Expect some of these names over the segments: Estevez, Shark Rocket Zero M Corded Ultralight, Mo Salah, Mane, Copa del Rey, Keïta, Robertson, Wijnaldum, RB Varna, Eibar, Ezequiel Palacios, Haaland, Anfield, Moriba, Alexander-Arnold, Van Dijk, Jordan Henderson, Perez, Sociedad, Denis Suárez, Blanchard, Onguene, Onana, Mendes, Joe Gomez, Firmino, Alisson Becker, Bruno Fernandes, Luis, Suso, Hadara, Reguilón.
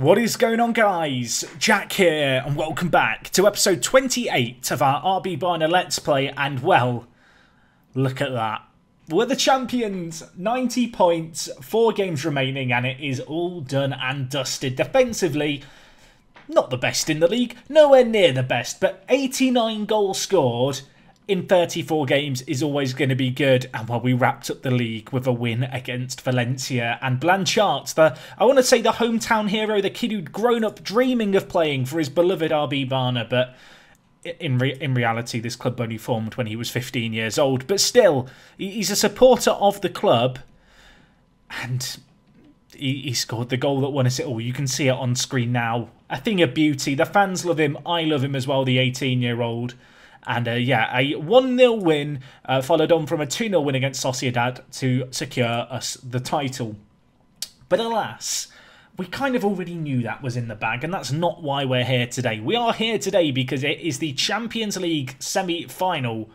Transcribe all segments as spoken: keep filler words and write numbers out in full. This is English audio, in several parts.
What is going on, guys? Jack here, and welcome back to episode twenty-eight of our R B Varna Let's Play, and well, look at that. We're the champions, ninety points, four games remaining, and it is all done and dusted. Defensively, not the best in the league, nowhere near the best, but eighty-nine goals scored in thirty-four games is always going to be good. And well, we wrapped up the league with a win against Valencia. And Blanchard, the, I want to say the hometown hero, the kid who'd grown up dreaming of playing for his beloved R B Varna, but in, re in reality this club only formed when he was fifteen years old. But still, he's a supporter of the club, and he, he scored the goal that won us it all. You can see it on screen now. A thing of beauty. The fans love him. I love him as well, the eighteen-year-old. And uh, yeah, a one nil win uh, followed on from a two nil win against Sociedad to secure us the title. But alas, we kind of already knew that was in the bag, and that's not why we're here today. We are here today because it is the Champions League semi-final,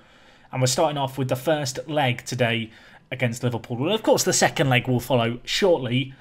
and we're starting off with the first leg today against Liverpool. And of course, the second leg will follow shortly.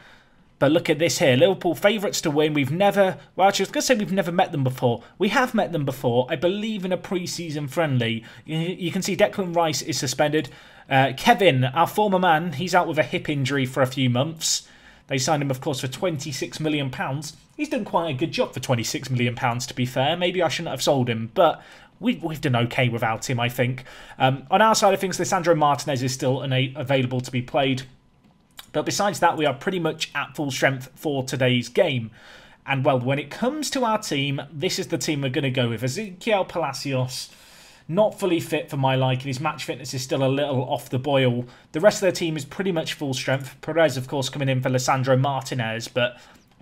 But look at this here. Liverpool favourites to win. We've never... Well, actually, I was going to say we've never met them before. We have met them before, I believe, in a pre-season friendly. You can see Declan Rice is suspended. Uh, Kevin, our former man, he's out with a hip injury for a few months. They signed him, of course, for twenty-six million pounds. He's done quite a good job for twenty-six million pounds, to be fair. Maybe I shouldn't have sold him, but we've, we've done okay without him, I think. Um, on our side of things, Lissandro Martinez is still available to be played. But besides that, we are pretty much at full strength for today's game. And, well, when it comes to our team, this is the team we're going to go with. Ezequiel Palacios, not fully fit for my liking. His match fitness is still a little off the boil. The rest of the team is pretty much full strength. Perez, of course, coming in for Lissandro Martinez. But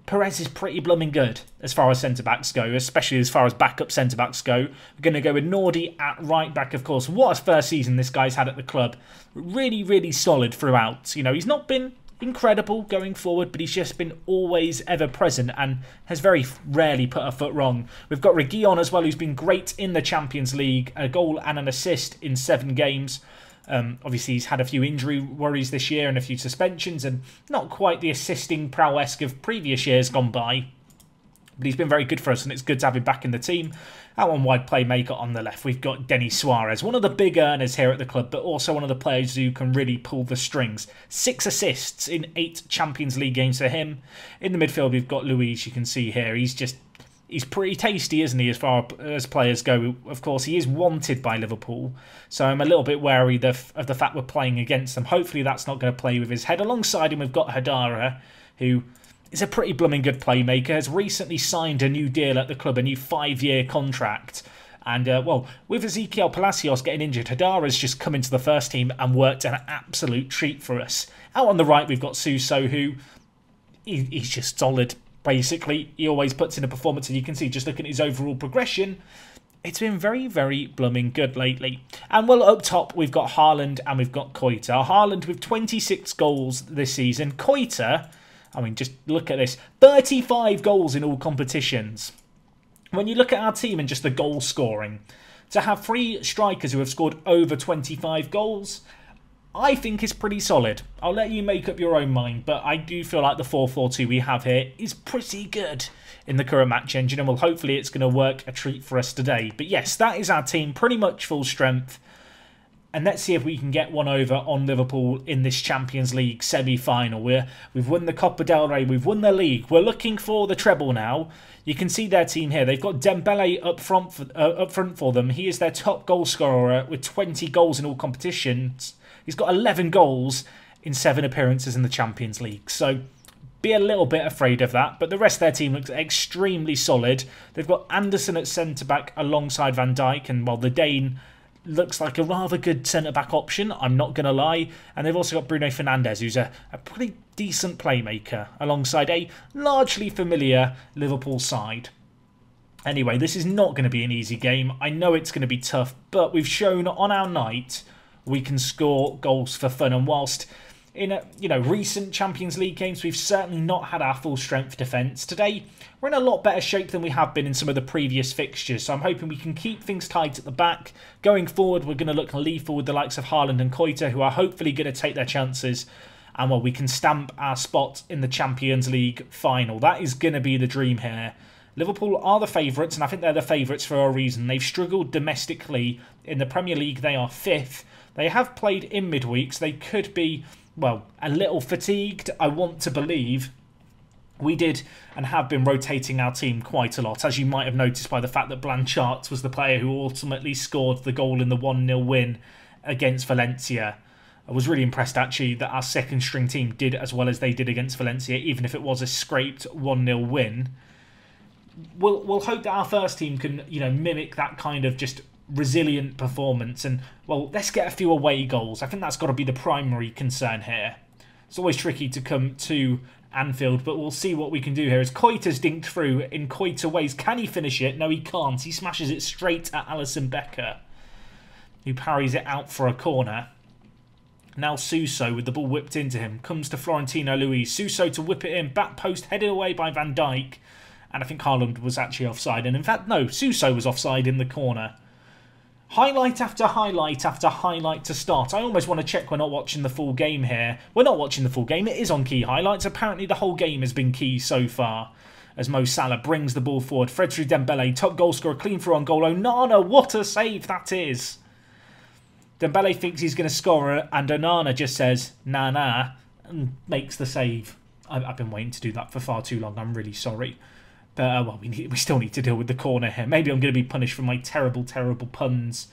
Perez is pretty blooming good as far as centre-backs go, especially as far as backup centre-backs go. We're going to go with Nordi at right-back, of course. What a first season this guy's had at the club. Really, really solid throughout. You know, he's not been incredible going forward, but he's just been always ever present and has very rarely put a foot wrong. We've got Reguilón as well, who's been great in the Champions League, a goal and an assist in seven games. Um, obviously, he's had a few injury worries this year and a few suspensions, and not quite the assisting prowess of previous years gone by. But he's been very good for us, and it's good to have him back in the team. Out on wide playmaker on the left, we've got Denis Suárez, one of the big earners here at the club, but also one of the players who can really pull the strings. Six assists in eight Champions League games for him. In the midfield, we've got Luis, you can see here. He's just, he's pretty tasty, isn't he, as far as players go? Of course, he is wanted by Liverpool, so I'm a little bit wary of the fact we're playing against them. Hopefully, that's not going to play with his head. Alongside him, we've got Hadara, who... he's a pretty blooming good playmaker, has recently signed a new deal at the club, a new five-year contract. And, uh, well, with Ezequiel Palacios getting injured, Hadara's just come into the first team and worked an absolute treat for us. Out on the right, we've got Suso, who he, he's just solid, basically. He always puts in a performance, and you can see, just looking at his overall progression, it's been very, very blooming good lately. And, well, up top, we've got Haaland and we've got Keïta. Haaland with twenty-six goals this season. Keïta... I mean, just look at this. thirty-five goals in all competitions. When you look at our team and just the goal scoring, to have three strikers who have scored over twenty-five goals, I think is pretty solid. I'll let you make up your own mind, but I do feel like the four four two we have here is pretty good in the current match engine, and well, hopefully it's going to work a treat for us today. But yes, that is our team, pretty much full strength. And let's see if we can get one over on Liverpool in this Champions League semi-final. We're, we've won the Copa del Rey. We've won the league. We're looking for the treble now. You can see their team here. They've got Dembélé up front for, uh, up front for them. He is their top goal scorer with twenty goals in all competitions. He's got eleven goals in seven appearances in the Champions League. So be a little bit afraid of that. But the rest of their team looks extremely solid. They've got Anderson at centre-back alongside Van Dijk. And while the Dane... looks like a rather good centre-back option, I'm not going to lie. And they've also got Bruno Fernandes, who's a, a pretty decent playmaker, alongside a largely familiar Liverpool side. Anyway, this is not going to be an easy game. I know it's going to be tough, but we've shown on our night we can score goals for fun. And whilst in a, you know, recent Champions League games, we've certainly not had our full-strength defence. Today, we're in a lot better shape than we have been in some of the previous fixtures, so I'm hoping we can keep things tight at the back. Going forward, we're going to look lethal with the likes of Haaland and Keïta, who are hopefully going to take their chances and well, we can stamp our spot in the Champions League final. That is going to be the dream here. Liverpool are the favourites, and I think they're the favourites for a reason. They've struggled domestically. In the Premier League, they are fifth. They have played in midweeks. They could be, well, a little fatigued, I want to believe. We did and have been rotating our team quite a lot, as you might have noticed by the fact that Blanchard was the player who ultimately scored the goal in the one nil win against Valencia. I was really impressed, actually, that our second-string team did as well as they did against Valencia, even if it was a scraped one nil win. We'll, we'll hope that our first team can, you know, mimic that kind of just resilient performance. And, well, let's get a few away goals. I think that's got to be the primary concern here. It's always tricky to come to Anfield, but we'll see what we can do here. As Keïta's dinked through in Keïta ways. Can he finish it? No, he can't. He smashes it straight at Alisson Becker, who parries it out for a corner. Now Suso, with the ball whipped into him, comes to Florentino Luis. Suso to whip it in. Back post, headed away by Van Dijk. And I think Haaland was actually offside. And in fact, no, Suso was offside in the corner. Highlight after highlight after highlight to start. I almost want to check we're not watching the full game here. We're not watching the full game. It is on key highlights. Apparently the whole game has been key so far. As Mo Salah brings the ball forward. Frederic Dembélé, top goal scorer, clean through on goal. Onana, what a save that is. Dembélé thinks he's going to score, and Onana just says, nah, nah, and makes the save. I've, I've been waiting to do that for far too long. I'm really sorry. But, uh, well, we, need, we still need to deal with the corner here. Maybe I'm going to be punished for my terrible, terrible puns.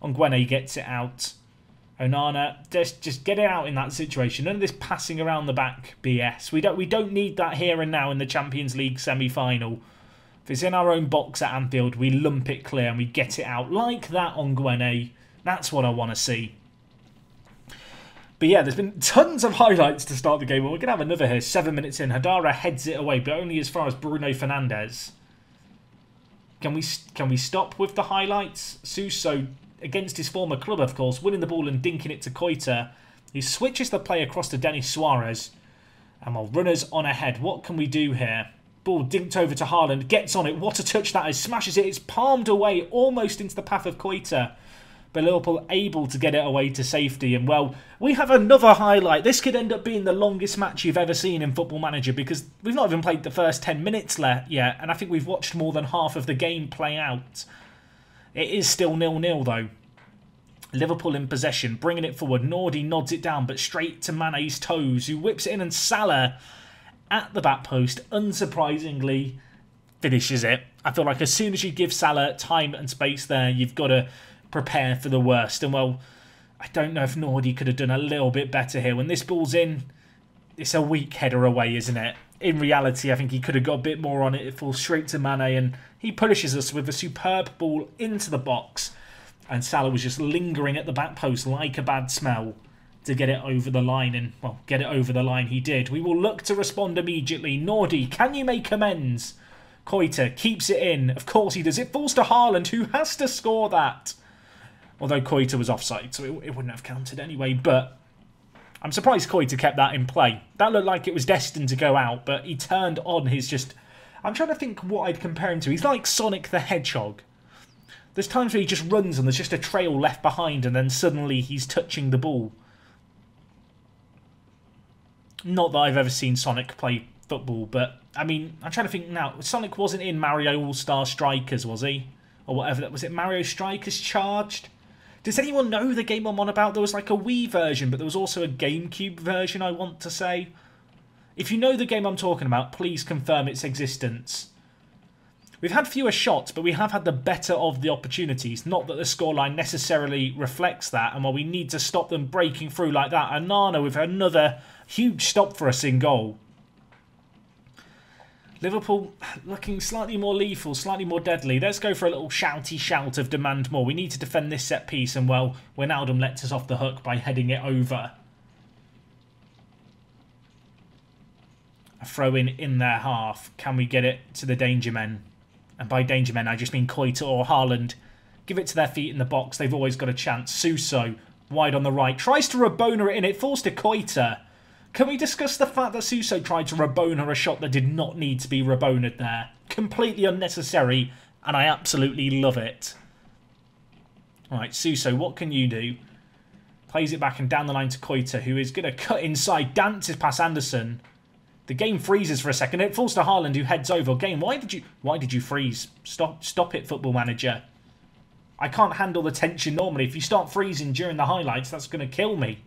Onguene gets it out. Onana, just, just get it out in that situation. None of this passing around the back B S. We don't, we don't need that here and now in the Champions League semi-final. If it's in our own box at Anfield, we lump it clear and we get it out like that, Onguene. That's what I want to see. But yeah, there's been tons of highlights to start the game. Well, we're going to have another here. Seven minutes in. Hadara heads it away, but only as far as Bruno Fernandes. Can we, can we stop with the highlights? Suso, against his former club, of course, winning the ball and dinking it to Keïta. He switches the play across to Denis Suárez. And while runners on ahead, what can we do here? Ball dinked over to Haaland. Gets on it. What a touch that is. Smashes it. It's palmed away almost into the path of Keïta. But Liverpool able to get it away to safety. And, well, we have another highlight. This could end up being the longest match you've ever seen in Football Manager, because we've not even played the first ten minutes yet, and I think we've watched more than half of the game play out. It is still nil nil, though. Liverpool in possession, bringing it forward. Nordi nods it down, but straight to Mane's toes, who whips it in, and Salah, at the back post, unsurprisingly, finishes it. I feel like as soon as you give Salah time and space there, you've got to prepare for the worst. And, well, I don't know if Nordi could have done a little bit better here. When this ball's in, it's a weak header away, isn't it? In reality, I think he could have got a bit more on it. It falls straight to Mane, and he punishes us with a superb ball into the box. And Salah was just lingering at the back post like a bad smell to get it over the line. And, well, get it over the line he did. We will look to respond immediately. Nordi, can you make amends? Keïta keeps it in. Of course he does. It falls to Haaland, who has to score that. Although Keïta was offside, so it, it wouldn't have counted anyway. But I'm surprised Keïta kept that in play. That looked like it was destined to go out, but he turned on his just... I'm trying to think what I'd compare him to. He's like Sonic the Hedgehog. There's times where he just runs and there's just a trail left behind, and then suddenly he's touching the ball. Not that I've ever seen Sonic play football, but, I mean, I'm trying to think now. Sonic wasn't in Mario All-Star Strikers, was he? Or whatever that was. It Mario Strikers Charged? Does anyone know the game I'm on about? There was like a Wii version, but there was also a GameCube version, I want to say. If you know the game I'm talking about, please confirm its existence. We've had fewer shots, but we have had the better of the opportunities. Not that the scoreline necessarily reflects that, and while we need to stop them breaking through like that, Onana with another huge stop for us in goal. Liverpool looking slightly more lethal, slightly more deadly. Let's go for a little shouty shout of demand more. We need to defend this set piece, and, well, Wijnaldum lets us off the hook by heading it over. A throw in in their half. Can we get it to the danger men? And by danger men, I just mean Keïta or Haaland. Give it to their feet in the box. They've always got a chance. Suso, wide on the right, tries to Rabona it in. It falls to Keïta. Can we discuss the fact that Suso tried to Rabona a shot that did not need to be Rabona'd there? Completely unnecessary, and I absolutely love it. Alright, Suso, what can you do? Plays it back and down the line to Keïta, who is going to cut inside, dances past Anderson. The game freezes for a second. It falls to Haaland, who heads over. Game, why did you why did you freeze? Stop stop it, Football Manager. I can't handle the tension normally. If you start freezing during the highlights, that's going to kill me.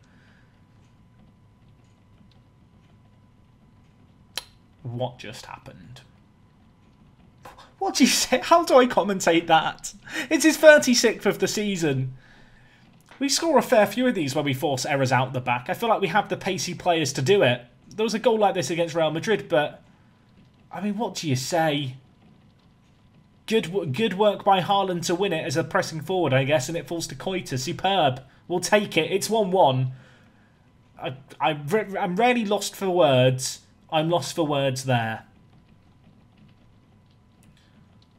What just happened? What do you say? How do I commentate that? It's his thirty-sixth of the season. We score a fair few of these where we force errors out the back. I feel like we have the pacey players to do it. There was a goal like this against Real Madrid, but... I mean, what do you say? Good good work by Haaland to win it as a pressing forward, I guess, and it falls to Keïta. Superb. We'll take it. It's one one. I, I, I'm rarely lost for words. I'm lost for words there.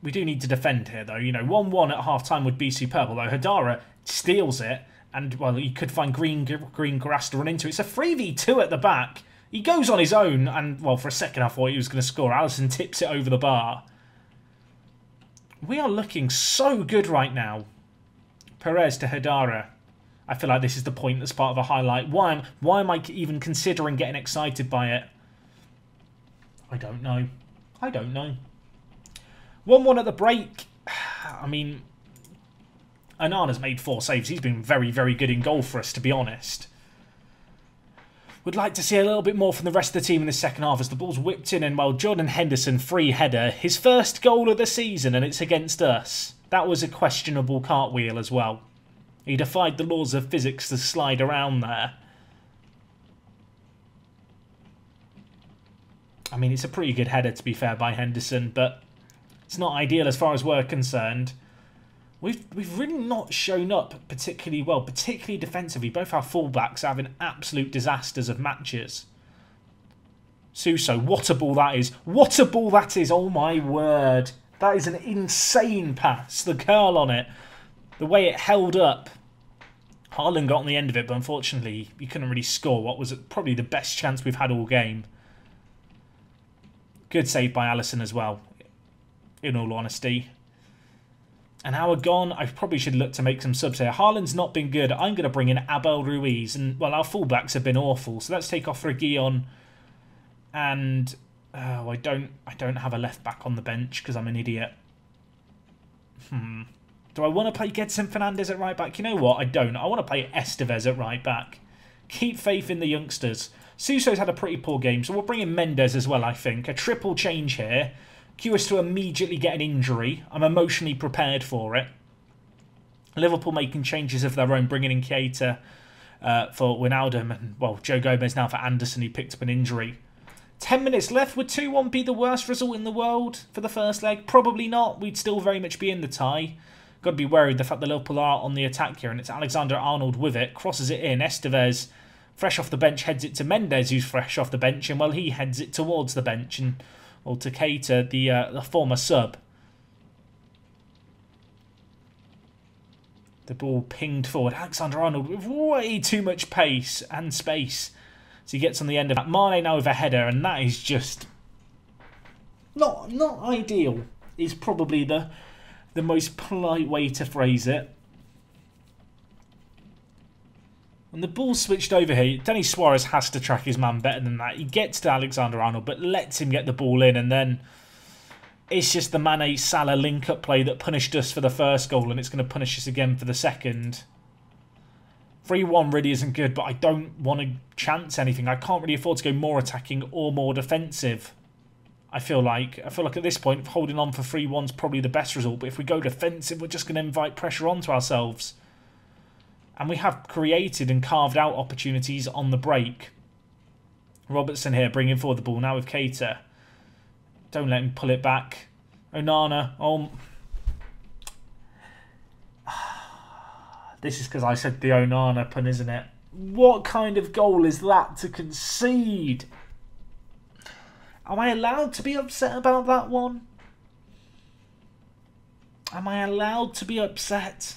We do need to defend here, though. You know, one one at half-time would be superb, although Hadara steals it, and, well, he could find green, green grass to run into. It's a three v two at the back. He goes on his own, and, well, for a second I thought he was going to score. Alisson tips it over the bar. We are looking so good right now. Perez to Hadara. I feel like this is the pointless part of a highlight. Why am, why am I even considering getting excited by it? I don't know. I don't know. one one at the break. I mean, Onana's made four saves. He's been very, very good in goal for us, to be honest. Would like to see a little bit more from the rest of the team in the second half as the ball's whipped in, and, well, Jordan Henderson, free header. His first goal of the season, and it's against us. That was a questionable cartwheel as well. He defied the laws of physics to slide around there. I mean, it's a pretty good header, to be fair, by Henderson, but it's not ideal as far as we're concerned. We've, we've really not shown up particularly well, particularly defensively. Both our fullbacks are having absolute disasters of matches. Suso, what a ball that is. What a ball that is. Oh, my word. That is an insane pass. The curl on it. The way it held up. Haaland got on the end of it, but unfortunately, he couldn't really score what was probably the best chance we've had all game. Good save by Alisson as well, in all honesty. An hour gone, I probably should look to make some subs here. Haaland's not been good. I'm going to bring in Abel Ruiz, and, well, our fullbacks have been awful. So let's take off Reguilón, and oh, I don't, I don't have a left back on the bench because I'm an idiot. Hmm. Do I want to play Gedson Fernandes at right back? You know what? I don't. I want to play Estevez at right back. Keep faith in the youngsters. Suso's had a pretty poor game, so we'll bring in Mendes as well. I think a triple change here. Curious to immediately get an injury. I'm emotionally prepared for it. Liverpool making changes of their own, bringing in Keïta uh, for Wijnaldum, and, well, Joe Gomez now for Anderson, who picked up an injury. Ten minutes left. Would two one be the worst result in the world for the first leg? Probably not. We'd still very much be in the tie. Got to be wary of the fact that Liverpool are on the attack here, and it's Alexander-Arnold with it. Crosses it in. Estevez, fresh off the bench, heads it to Mendes, who's fresh off the bench, and, well, he heads it towards the bench, and... or to Keïta, the, uh, the former sub. The ball pinged forward. Alexander-Arnold with way too much pace and space. So he gets on the end of that. Mane now with a header, and that is just not not ideal. Is probably the the most polite way to phrase it. And the ball switched over here. Denis Suárez has to track his man better than that. He gets to Alexander-Arnold, but lets him get the ball in. And then it's just the Mane-Salah link-up play that punished us for the first goal. And it's going to punish us again for the second. three one really isn't good, but I don't want to chance anything. I can't really afford to go more attacking or more defensive. I feel like I feel like at this point, holding on for three one is probably the best result. But if we go defensive, we're just going to invite pressure onto ourselves. And we have created and carved out opportunities on the break. Robertson here bringing forward the ball now with Keïta. Don't let him pull it back. Onana. Oh. This is because I said the Onana pun, isn't it? What kind of goal is that to concede? Am I allowed to be upset about that one? Am I allowed to be upset?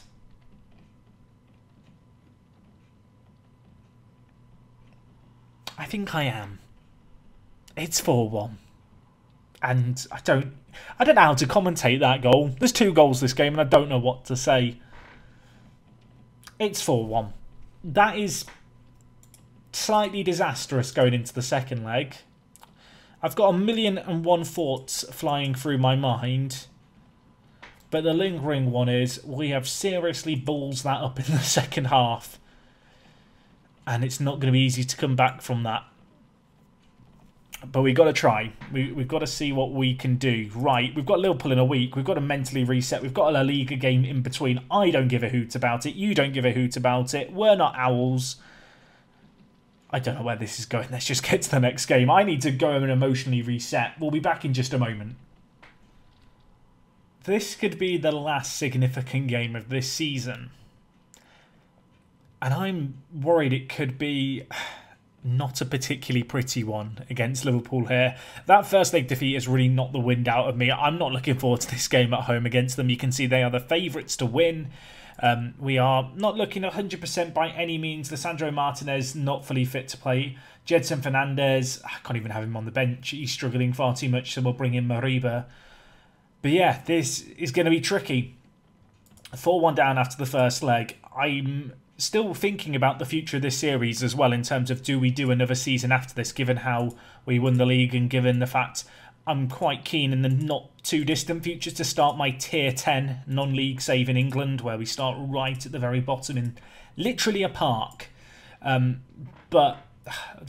I think I am. It's four one. And I don't I don't know how to commentate that goal. There's two goals this game and I don't know what to say. It's four one. that is slightly disastrous going into the second leg. I've got a million and one thoughts flying through my mind, but the lingering one is we have seriously balls that up in the second half, and it's not going to be easy to come back from that. But we've got to try. We, we've got to see what we can do. Right, we've got Liverpool in a week. We've got to mentally reset. We've got a La Liga game in between. I don't give a hoot about it. You don't give a hoot about it. We're not owls. I don't know where this is going. Let's just get to the next game. I need to go and emotionally reset. We'll be back in just a moment. This could be the last significant game of this season. And I'm worried it could be not a particularly pretty one against Liverpool here. That first leg defeat has really knocked the wind out of me. I'm not looking forward to this game at home against them. You can see they are the favourites to win. Um, we are not looking one hundred percent by any means. Lissandro Martinez not fully fit to play. Gedson Fernandes, I can't even have him on the bench. He's struggling far too much, so we'll bring in Moriba. But yeah, this is going to be tricky. four one down after the first leg. I'm still thinking about the future of this series as well, in terms of do we do another season after this, given how we won the league and given the fact I'm quite keen in the not too distant future to start my tier ten non-league save in England, where we start right at the very bottom in literally a park. Um, but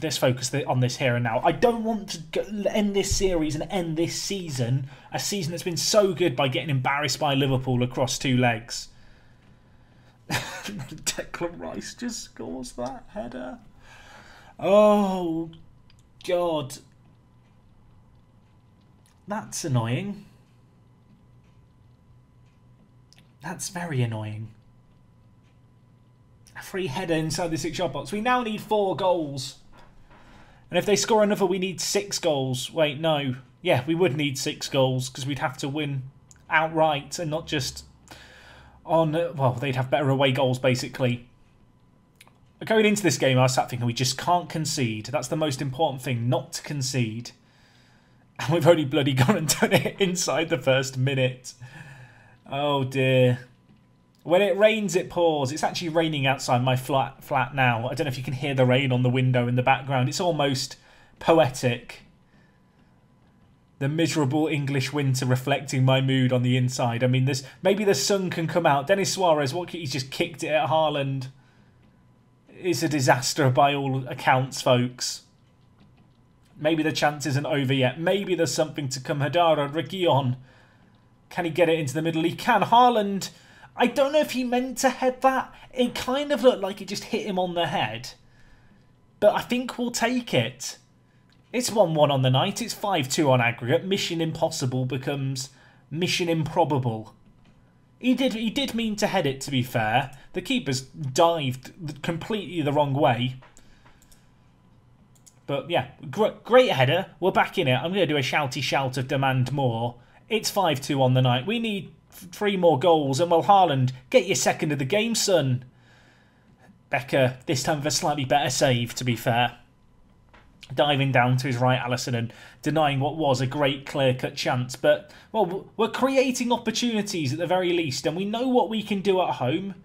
let's focus on this here and now. I don't want to end this series and end this season, a season that's been so good, by getting embarrassed by Liverpool across two legs. Declan Rice just scores that header. Oh, God. That's annoying. That's very annoying. A free header inside the six-yard box. We now need four goals. And if they score another, we need six goals. Wait, no. Yeah, we would need six goals because we'd have to win outright and not just on, well, they'd have better away goals, basically. Going into this game, I was sat thinking, we just can't concede. That's the most important thing, not to concede. And we've only bloody gone and done it inside the first minute. Oh, dear. When it rains, it pours. It's actually raining outside my flat, flat now. I don't know if you can hear the rain on the window in the background. It's almost poetic. The miserable English winter reflecting my mood on the inside. I mean, this maybe the sun can come out. Denis Suárez, what, he's just kicked it at Haaland. It's a disaster by all accounts, folks. Maybe the chance isn't over yet. Maybe there's something to come. Hadara, Reguilón. Can he get it into the middle? He can. Haaland, I don't know if he meant to head that. It kind of looked like it just hit him on the head. But I think we'll take it. It's one one on the night, it's five two on aggregate. Mission impossible becomes mission improbable. He did he did mean to head it, to be fair. The keeper's dived completely the wrong way. But yeah, gr great header. We're back in it. I'm going to do a shouty shout of demand more. It's five two on the night. We need three more goals. And well, Haaland, get your second of the game, son. Becker, this time for a slightly better save, to be fair. Diving down to his right, Alisson, and denying what was a great clear-cut chance. But, well, we're creating opportunities at the very least, and we know what we can do at home.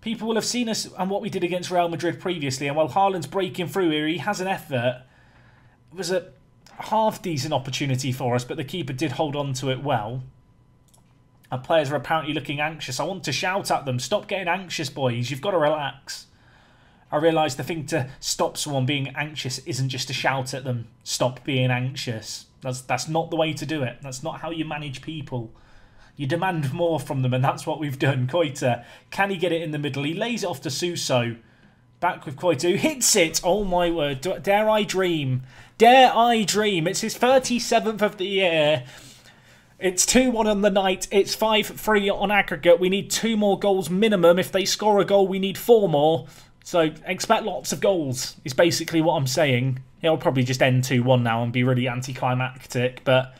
People will have seen us and what we did against Real Madrid previously, and while Haaland's breaking through here, he has an effort. It was a half-decent opportunity for us, but the keeper did hold on to it well. Our players are apparently looking anxious. I want to shout at them, stop getting anxious, boys. You've got to relax. I realise the thing to stop someone being anxious isn't just to shout at them, stop being anxious. That's that's not the way to do it. That's not how you manage people. You demand more from them, and that's what we've done. Keïta, can he get it in the middle? He lays it off to Suso. Back with Keïta, who hits it. Oh my word, dare I dream. Dare I dream. It's his thirty-seventh of the year. It's two one on the night. It's five three on aggregate. We need two more goals minimum. If they score a goal, we need four more. So expect lots of goals is basically what I'm saying. It'll probably just end two one now and be really anticlimactic. But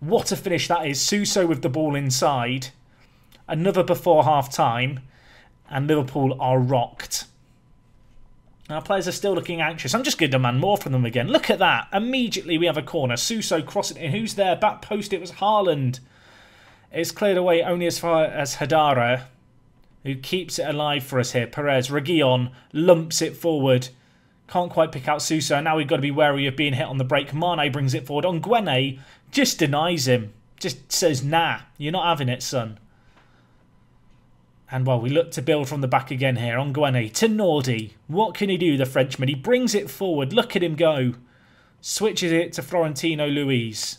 what a finish that is. Suso with the ball inside. Another before half-time. And Liverpool are rocked. Our players are still looking anxious. I'm just going to demand more from them again. Look at that. Immediately we have a corner. Suso crossing in. Who's there? Back post. It was Haaland. It's cleared away only as far as Hadara. who keeps it alive for us here. Perez, Reguilón lumps it forward. Can't quite pick out Suso. Now we've got to be wary of being hit on the break. Mane brings it forward. Onguene just denies him. Just says, nah, you're not having it, son. And, well, we look to build from the back again here. Onguene to Nordi. What can he do, the Frenchman? He brings it forward. Look at him go. Switches it to Florentino Luis.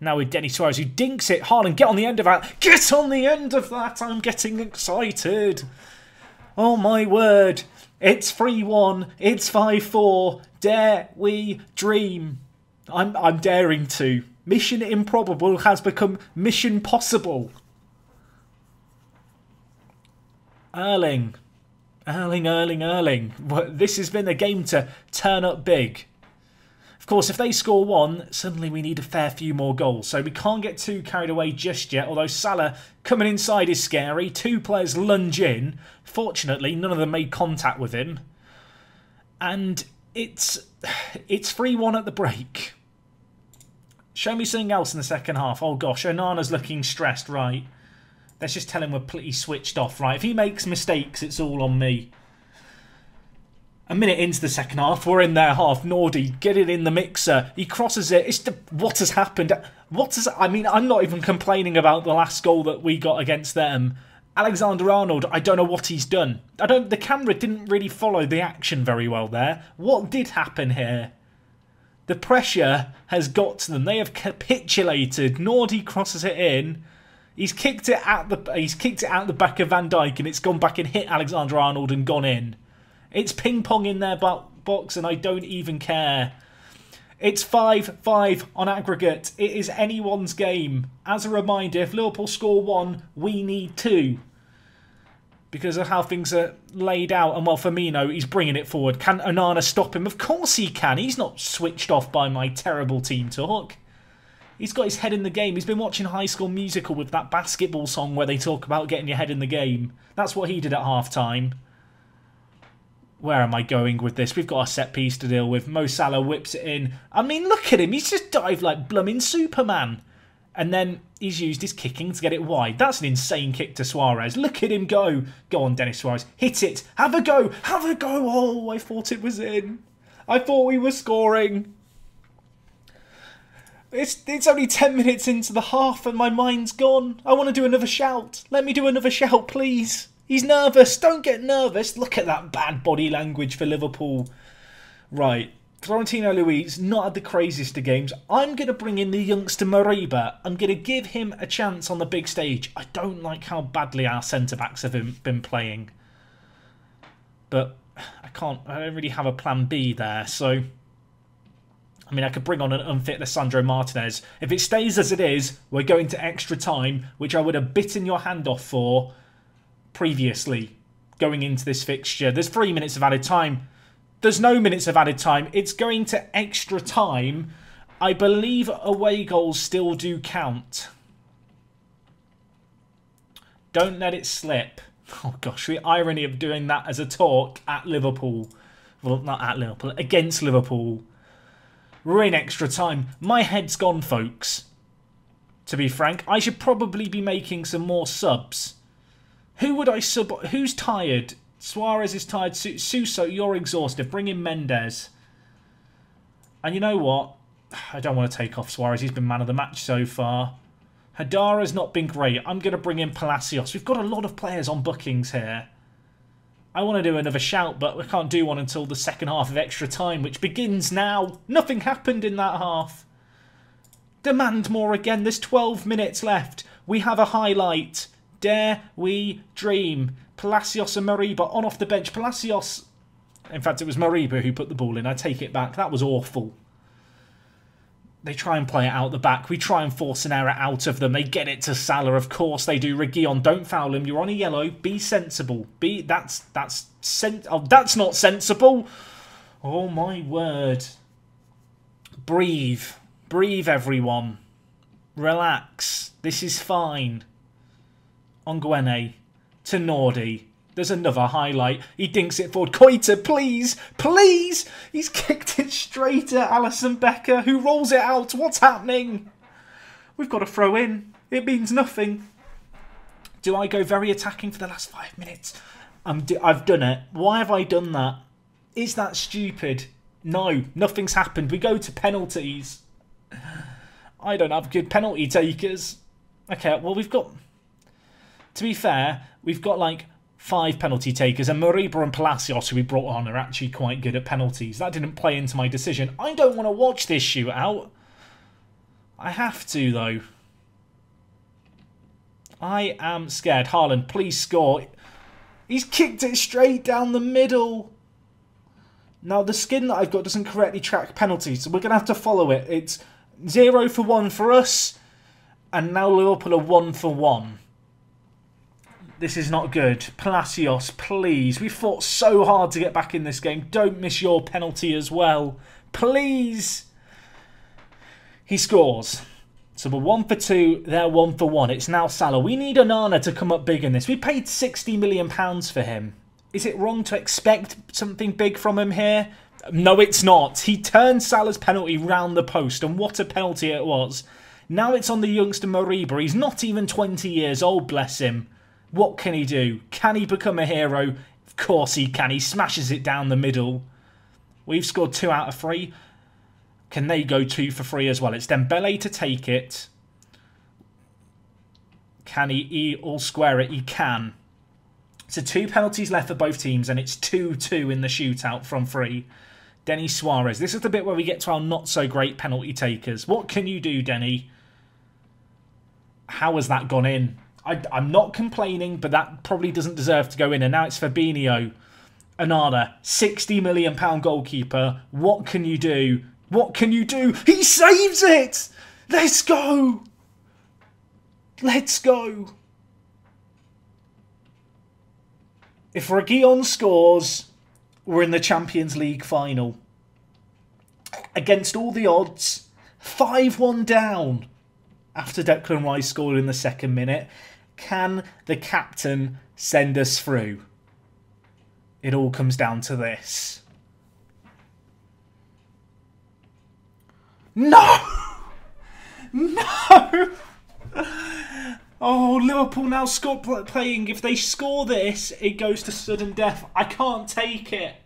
Now with Denis Suárez, who dinks it. Haaland, get on the end of that. Get on the end of that. I'm getting excited. Oh, my word. It's three one. It's five four. Dare we dream? I'm, I'm daring to. Mission improbable has become mission possible. Erling. Erling, Erling, Erling. This has been a game to turn up big. Of course, if they score one, suddenly we need a fair few more goals. So we can't get too carried away just yet, although Salah coming inside is scary. Two players lunge in. Fortunately, none of them made contact with him. And it's it's three one at the break. Show me something else in the second half. Oh, gosh, Onana's looking stressed, right? Let's just tell him we're pretty switched off, right? If he makes mistakes, it's all on me. A minute into the second half, we're in their half. Nordi, get it in the mixer. He crosses it. It's the, what has happened? What has, I mean, I'm not even complaining about the last goal that we got against them. Alexander-Arnold, I don't know what he's done. I don't. The camera didn't really follow the action very well there. What did happen here? The pressure has got to them. They have capitulated. Nordi crosses it in. He's kicked it at the he's kicked it out the back of Van Dijk, and it's gone back and hit Alexander-Arnold and gone in. It's ping pong in their box, and I don't even care. It's five five on aggregate. It is anyone's game. As a reminder, if Liverpool score one, we need two because of how things are laid out. And well, Firmino, he's bringing it forward. Can Onana stop him? Of course he can. He's not switched off by my terrible team talk. He's got his head in the game. He's been watching High School Musical with that basketball song where they talk about getting your head in the game. That's what he did at half-time. Where am I going with this? We've got a set-piece to deal with. Mo Salah whips it in. I mean, look at him. He's just dived like blooming Superman. And then he's used his kicking to get it wide. That's an insane kick to Suarez. Look at him go. Go on, Denis Suarez. Hit it. Have a go. Have a go. Oh, I thought it was in. I thought we were scoring. It's it's only ten minutes into the half and my mind's gone. I want to do another shout. Let me do another shout, please. He's nervous. Don't get nervous. Look at that bad body language for Liverpool. Right. Florentino Luis, not at the craziest of games. I'm going to bring in the youngster Moriba. I'm going to give him a chance on the big stage. I don't like how badly our centre-backs have been playing. But I can't. I don't really have a plan B there, so... I mean, I could bring on an unfit Lissandro Martinez. If it stays as it is, we're going to extra time, which I would have bitten your hand off for previously going into this fixture. There's three minutes of added time. There's no minutes of added time. It's going to extra time. I believe away goals still do count. Don't let it slip. Oh, gosh, the irony of doing that as a talk at Liverpool. Well, not at Liverpool, against Liverpool. We're in extra time. My head's gone, folks. To be frank, I should probably be making some more subs. Who would I sub? Who's tired? Suarez is tired. Suso, you're exhausted. Bring in Mendes. And you know what? I don't want to take off Suarez. He's been man of the match so far. Hadara's not been great. I'm going to bring in Palacios. We've got a lot of players on bookings here. I want to do another shout, but we can't do one until the second half of extra time, which begins now. Nothing happened in that half. Demand more again. There's twelve minutes left. We have a highlight. Dare we dream? Palacios and Moriba on off the bench. Palacios... In fact, it was Moriba who put the ball in. I take it back. That was awful. They try and play it out the back. We try and force an error out of them. They get it to Salah. Of course they do. Reguilón, don't foul him. You're on a yellow. Be sensible. Be that's that's sen oh, that's not sensible. Oh my word. Breathe. Breathe, everyone. Relax. This is fine. Onguene to Nordi. There's another highlight. He dinks it forward. Keïta, please, please. He's kicked it straight at Alisson Becker, who rolls it out. What's happening? We've got to throw in. It means nothing. Do I go very attacking for the last five minutes? I'm do I've done it. Why have I done that? Is that stupid? No, nothing's happened. We go to penalties. I don't have good penalty takers. Okay, well, we've got... To be fair, we've got, like, five penalty takers, and Moriba and Palacios, who we brought on, are actually quite good at penalties. That didn't play into my decision. I don't want to watch this shootout. I have to, though. I am scared. Haaland, please score. He's kicked it straight down the middle. Now, the skin that I've got doesn't correctly track penalties, so we're going to have to follow it. It's zero for one for us, and now Liverpool are one for one. This is not good. Palacios, please. We fought so hard to get back in this game. Don't miss your penalty as well. Please. He scores. So we're one for two, they're one for one. It's now Salah. We need Onana to come up big in this. We paid sixty million pounds for him. Is it wrong to expect something big from him here? No, it's not. He turned Salah's penalty round the post, and what a penalty it was. Now it's on the youngster Moriba. He's not even twenty years old, bless him. What can he do? Can he become a hero? Of course he can. He smashes it down the middle. We've scored two out of three. Can they go two for three as well? It's Dembélé to take it. Can he, he all square it? He can. So two penalties left for both teams, and it's two two in the shootout from three. Denis Suárez. This is the bit where we get to our not-so-great penalty takers. What can you do, Denny? How has that gone in? I, I'm not complaining, but that probably doesn't deserve to go in. And now it's Fabinho. Onana, sixty million pound goalkeeper. What can you do? What can you do? He saves it! Let's go! Let's go! If Reguilón scores, we're in the Champions League final. Against all the odds, five one down after Declan Rice scored in the second minute. Can the captain send us through? It all comes down to this. No! No! Oh, Liverpool now score playing. If they score this, it goes to sudden death. I can't take it.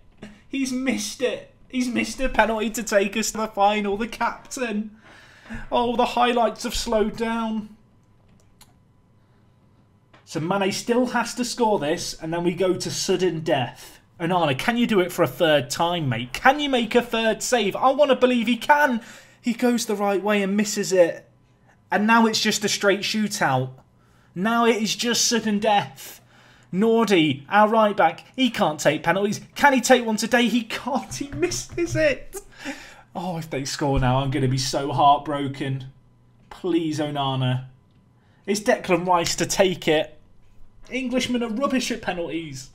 He's missed it. He's missed a penalty to take us to the final. The captain. Oh, the highlights have slowed down. So Mane still has to score this, and then we go to sudden death. Onana, can you do it for a third time, mate? Can you make a third save? I want to believe he can. He goes the right way and misses it. And now it's just a straight shootout. Now it is just sudden death. Nordi, our right back, he can't take penalties. Can he take one today? He can't. He misses it. Oh, if they score now, I'm going to be so heartbroken. Please, Onana. It's Declan Rice to take it. Englishmen are rubbish at penalties.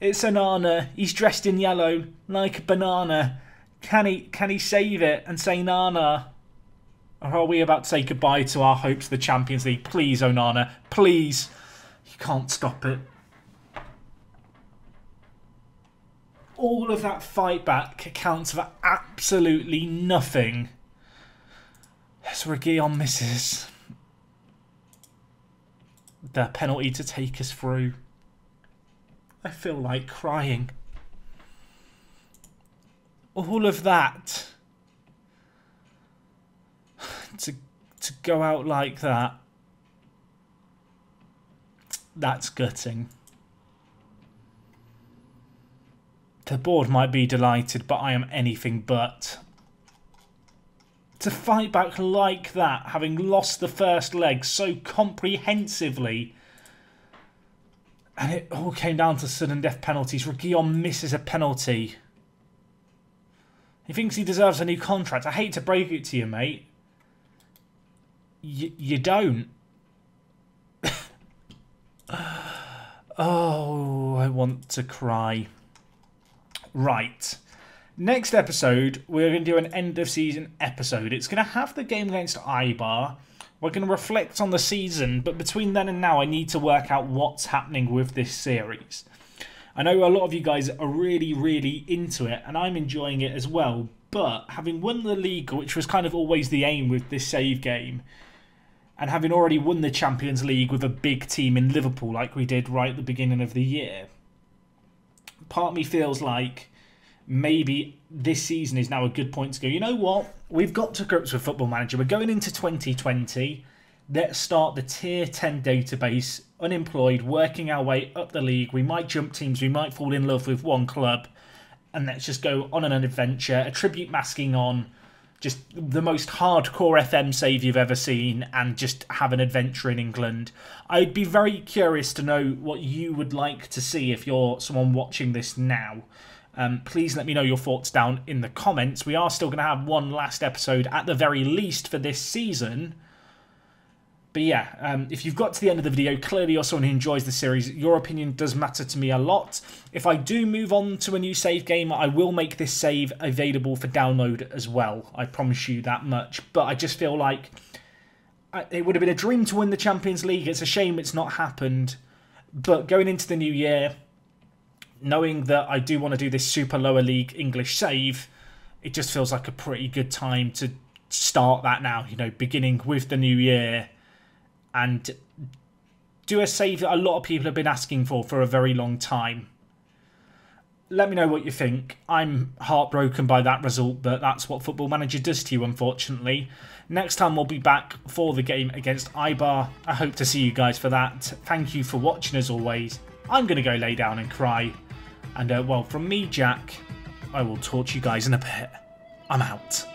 It's Onana. He's dressed in yellow, like a banana. Can he can he save it and say Nana? Or are we about to say goodbye to our hopes of the Champions League? Please, Onana. Please. You can't stop it. All of that fight back accounts for absolutely nothing. As Reguilón misses the penalty to take us through. I feel like crying. All of that to to go out like that. That's gutting. The board might be delighted, but I am anything but. To fight back like that, having lost the first leg so comprehensively. And it all came down to sudden death penalties. Reguilón misses a penalty. He thinks he deserves a new contract. I hate to break it to you, mate. Y you don't. Oh, I want to cry. Right. Next episode, we're going to do an end-of-season episode. It's going to have the game against Eibar. We're going to reflect on the season, but between then and now, I need to work out what's happening with this series. I know a lot of you guys are really, really into it, and I'm enjoying it as well. But having won the league, which was kind of always the aim with this save game, and having already won the Champions League with a big team in Liverpool like we did right at the beginning of the year, part of me feels like maybe this season is now a good point to go, you know what? We've got to grips with Football Manager. We're going into twenty twenty. Let's start the tier ten database, unemployed, working our way up the league. We might jump teams. We might fall in love with one club. And let's just go on an adventure, attribute masking on, just the most hardcore F M save you've ever seen, and just have an adventure in England. I'd be very curious to know what you would like to see if you're someone watching this now. Um, please let me know your thoughts down in the comments. We are still going to have one last episode at the very least for this season. But yeah, um, if you've got to the end of the video, clearly you're someone who enjoys the series. Your opinion does matter to me a lot. If I do move on to a new save game, I will make this save available for download as well. I promise you that much. But I just feel like I, it would have been a dream to win the Champions League. It's a shame it's not happened. But going into the new year, knowing that I do want to do this super lower league English save, it just feels like a pretty good time to start that now. You know, beginning with the new year. And do a save that a lot of people have been asking for for a very long time. Let me know what you think. I'm heartbroken by that result, but that's what Football Manager does to you, unfortunately. Next time we'll be back for the game against Eibar. I hope to see you guys for that. Thank you for watching as always. I'm going to go lay down and cry. And, uh, well, from me, Jack, I will talk to you guys in a bit. I'm out.